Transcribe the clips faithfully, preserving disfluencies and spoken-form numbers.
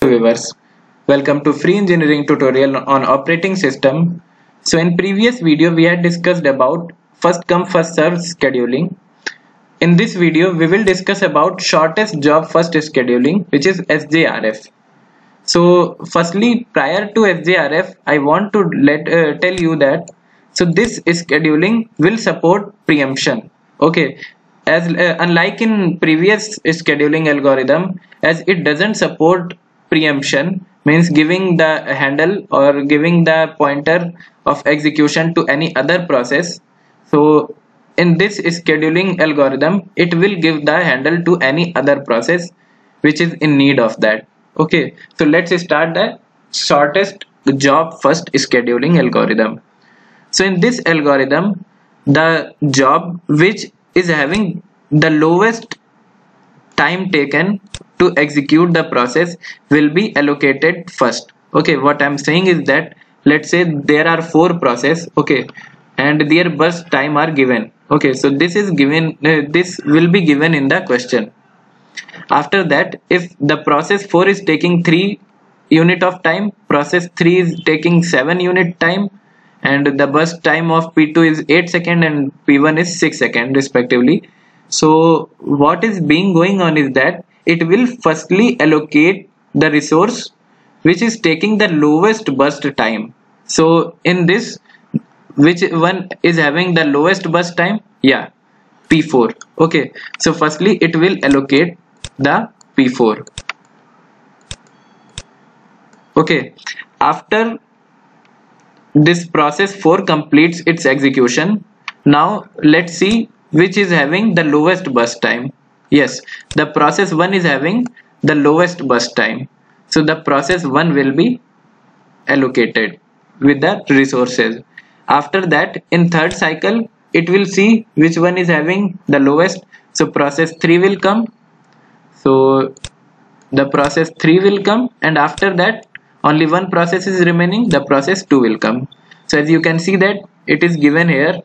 Viewers, welcome to free engineering tutorial on operating system. So in previous video we had discussed about first come first serve scheduling. In this video we will discuss about shortest job first scheduling, which is S J R F. So firstly, prior to S J R F, I want to let uh, tell you that so this scheduling will support preemption. Okay, as uh, unlike in previous scheduling algorithm, as it doesn't support preemption, means giving the handle or giving the pointer of execution to any other process. So in this scheduling algorithm, it will give the handle to any other process which is in need of that. Okay, so let's start the shortest job first scheduling algorithm. So in this algorithm, the job which is having the lowest time taken to execute the process will be allocated first. Okay, what I'm saying is that let's say there are four process, okay, and their burst time are given. Okay, so this is given, uh, this will be given in the question. After that, if the process four is taking three unit of time, process three is taking seven unit time, and the burst time of P two is eight second and P one is six second respectively. So what is being going on is that it will firstly allocate the resource which is taking the lowest burst time. So in this, which one is having the lowest burst time? Yeah, P four. Okay, so firstly it will allocate the P four. Okay, after this process four completes its execution, now let's see which is having the lowest burst time. Yes, the process one is having the lowest burst time, so the process one will be allocated with the resources. After that, in third cycle, it will see which one is having the lowest, so process three will come, so the process three will come, and after that only one process is remaining, the process two will come. So as you can see that it is given here,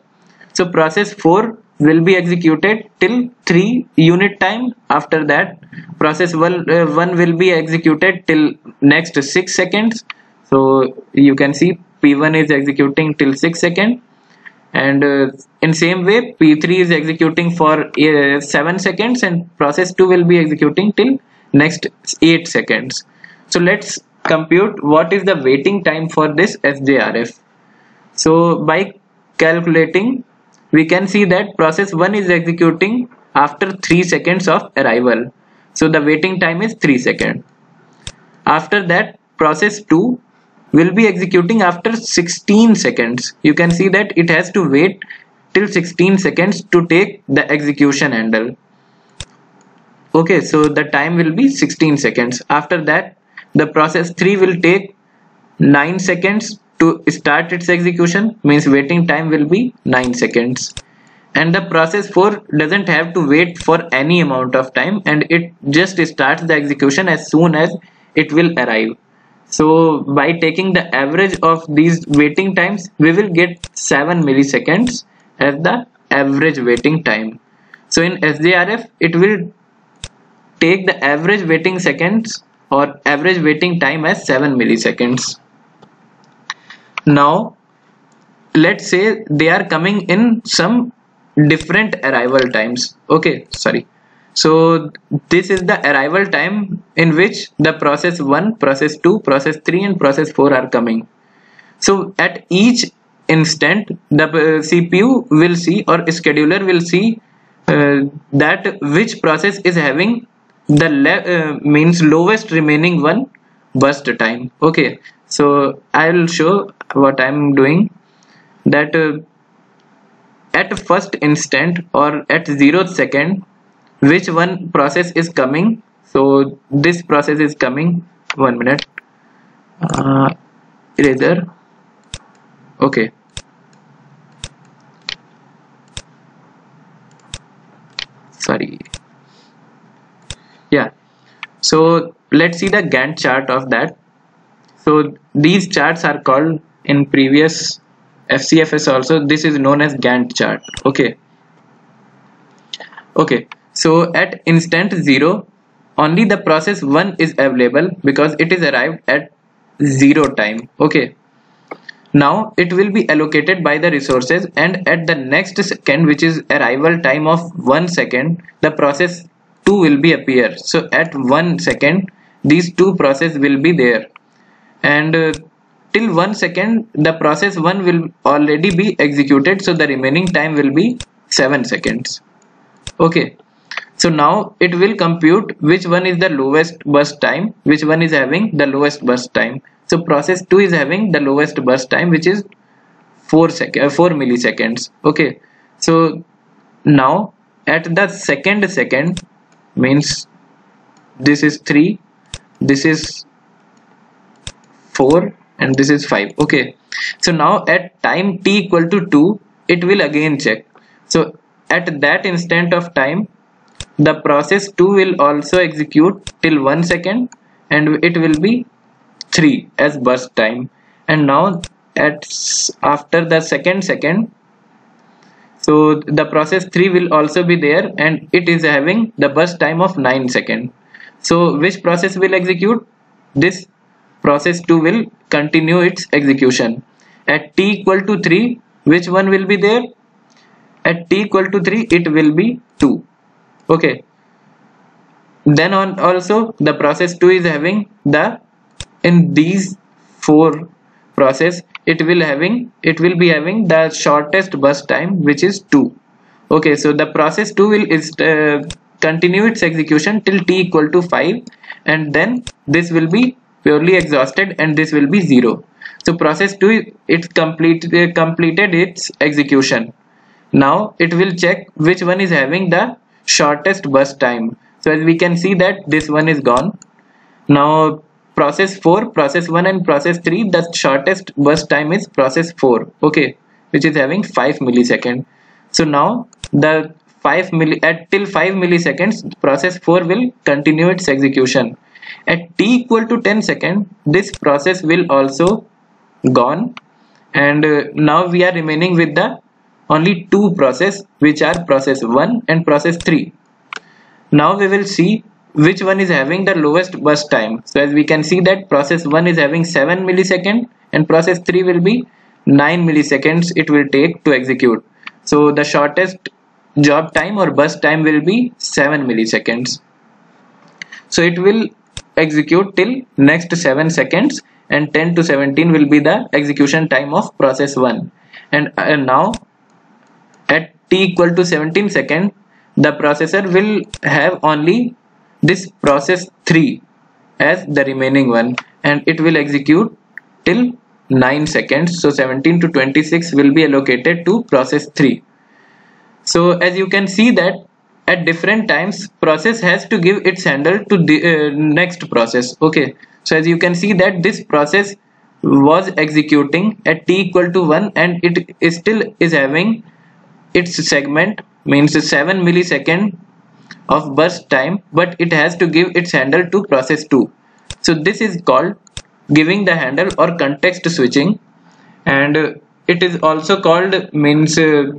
so process four will be executed till three unit time. After that, process one, uh, one will be executed till next six seconds. So you can see P one is executing till six seconds, and uh, in same way P three is executing for uh, seven seconds, and process two will be executing till next eight seconds. So let's compute what is the waiting time for this S J R F. So by calculating, we can see that process one is executing after three seconds of arrival. So the waiting time is three seconds. After that, process two will be executing after sixteen seconds. You can see that it has to wait till sixteen seconds to take the execution handle. Okay, so the time will be sixteen seconds. After that, the process three will take nine seconds to start its execution, means waiting time will be nine seconds, and the process four doesn't have to wait for any amount of time, and it just starts the execution as soon as it will arrive. So by taking the average of these waiting times, we will get seven milliseconds as the average waiting time. So in S J R F, it will take the average waiting seconds or average waiting time as seven milliseconds. Now let's say they are coming in some different arrival times. Okay, sorry, so this is the arrival time in which the process one, process two, process three and process four are coming. So at each instant the C P U will see, or scheduler will see, uh, that which process is having the uh, means lowest remaining one burst time. Okay, so I will show what I'm doing, that uh, at first instant or at zeroth second, which one process is coming. So this process is coming, one minute, uh, eraser. Okay, sorry, yeah, so let's see the Gantt chart of that. So these charts are called in previous F C F S also, this is known as Gantt chart. Okay, okay, so at instant zero, only the process one is available because it is arrived at zero time. Okay, now it will be allocated by the resources, and at the next second, which is arrival time of one second, the process two will be appear. So at one second these two process will be there, and uh, till one second the process one will already be executed, so the remaining time will be seven seconds. Okay, so now it will compute which one is the lowest burst time, which one is having the lowest burst time. So process two is having the lowest burst time, which is four seconds, four milliseconds. Okay, so now at the second second, means this is three, this is four, and this is five. Okay, so now at time t equal to two, it will again check. So at that instant of time, the process two will also execute till one second, and it will be three as burst time. And now at after the second second, so the process three will also be there, and it is having the burst time of nine seconds. So which process will execute? This process two will continue its execution. At t equal to three, which one will be there? At t equal to three, it will be two. Okay, then on also the process two is having the, in these four process it will having it will be having the shortest burst time, which is two. Okay, so the process two will is uh, continue its execution till t equal to five, and then this will be purely exhausted, and this will be zero. So process two, it's complete uh, completed its execution. Now it will check which one is having the shortest burst time. So as we can see that this one is gone. Now process four, process one and process three, the shortest burst time is process four. Okay, which is having five milliseconds. So now the five milli at till five milliseconds process four will continue its execution. At t equal to ten seconds, this process will also gone, and uh, now we are remaining with the only two process, which are process one and process three. Now we will see which one is having the lowest burst time. So as we can see that process one is having seven milliseconds, and process three will be nine milliseconds it will take to execute. So the shortest job time or burst time will be seven milliseconds. So it will execute till next seven seconds, and ten to seventeen will be the execution time of process one. And uh, now at t equal to seventeen seconds, the processor will have only this process three as the remaining one, and it will execute till nine seconds. So seventeen to twenty-six will be allocated to process three. So as you can see that at different times process has to give its handle to the uh, next process. Okay, so as you can see that this process was executing at t equal to one, and it is still is having its segment, means seven milliseconds of burst time, but it has to give its handle to process two. So this is called giving the handle or context switching, and uh, it is also called, means uh,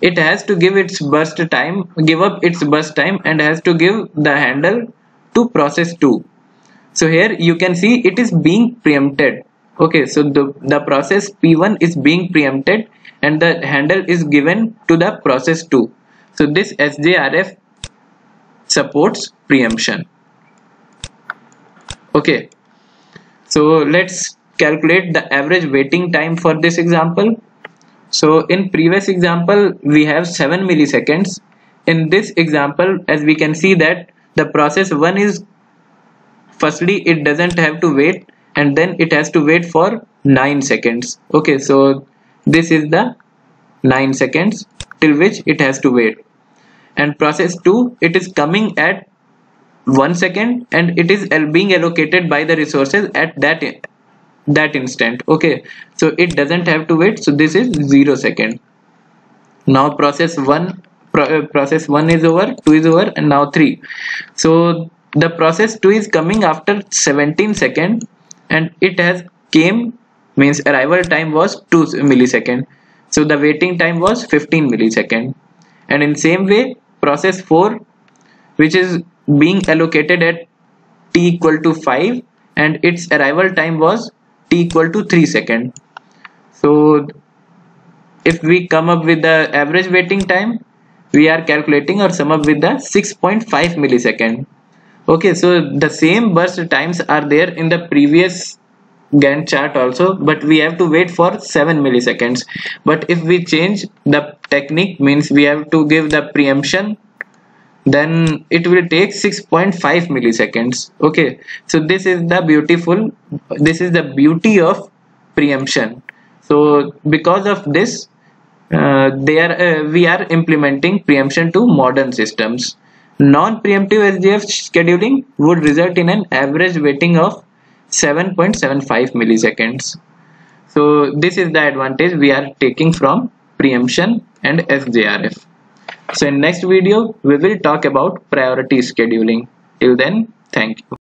it has to give its burst time, give up its burst time, and has to give the handle to process two. So here you can see it is being preempted. Okay, so the, the process P one is being preempted, and the handle is given to the process two. So this S J R F supports preemption. Okay, so let's calculate the average waiting time for this example. So in previous example we have seven milliseconds. In this example, as we can see that the process one is, firstly it doesn't have to wait, and then it has to wait for nine seconds. Okay, so this is the nine seconds till which it has to wait. And process two, it is coming at one second, and it is being allocated by the resources at that that instant. Okay, so it doesn't have to wait, so this is zero second. Now process one pro, process one is over, two is over, and now three. So the process two is coming after seventeen seconds, and it has came, means arrival time was two milliseconds, so the waiting time was fifteen milliseconds. And in same way process four, which is being allocated at t equal to five and its arrival time was t equal to three seconds. So if we come up with the average waiting time, we are calculating or sum up with the six point five milliseconds. Okay, so the same burst times are there in the previous Gantt chart also, but we have to wait for seven milliseconds. But if we change the technique, means we have to give the preemption, then it will take six point five milliseconds. Okay, so this is the beautiful this is the beauty of preemption. So because of this uh, they are uh, we are implementing preemption to modern systems. Non-preemptive S J R F scheduling would result in an average waiting of seven point seven five milliseconds. So this is the advantage we are taking from preemption and S J R F. So in next video we will talk about priority scheduling. Till then, thank you.